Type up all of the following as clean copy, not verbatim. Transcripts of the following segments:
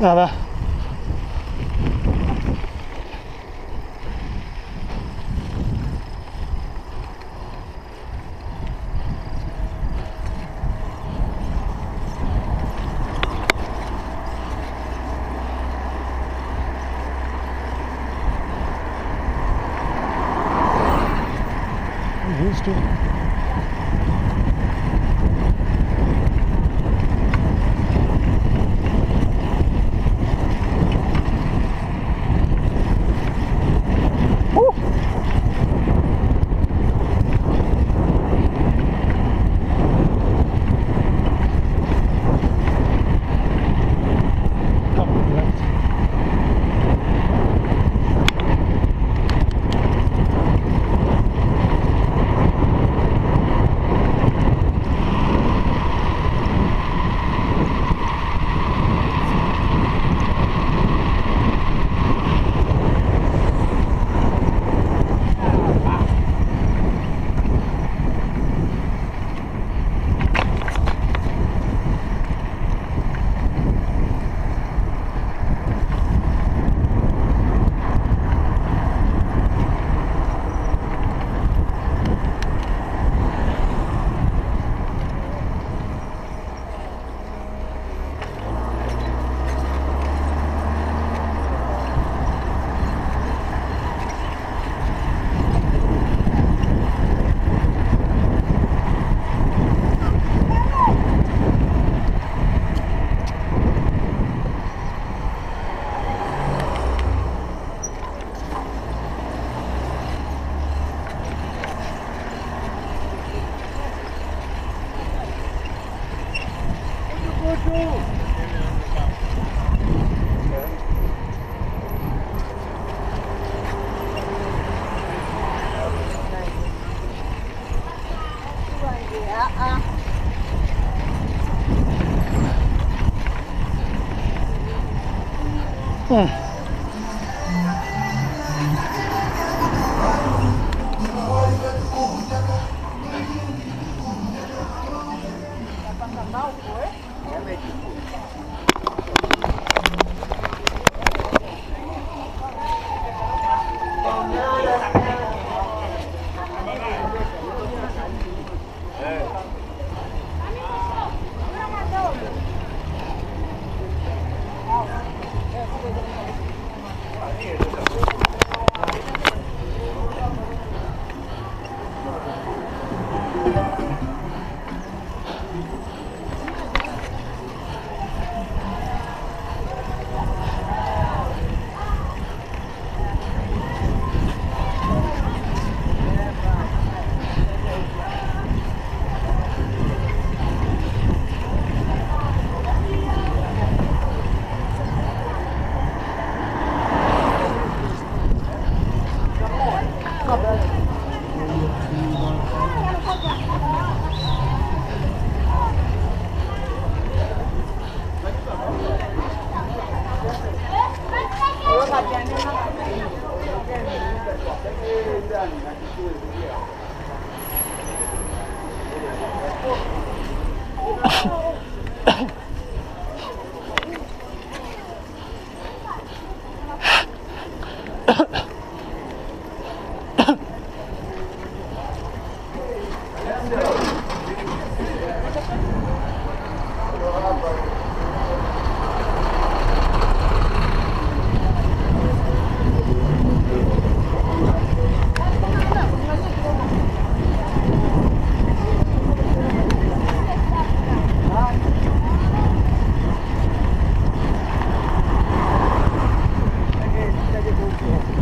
好吧。Used to. 嗯。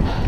Yeah.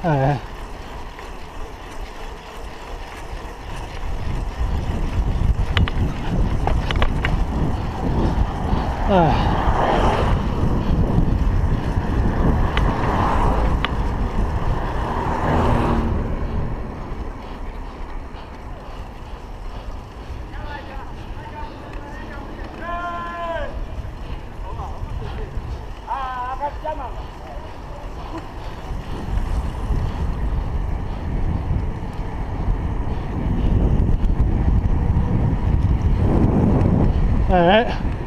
Alright. All right.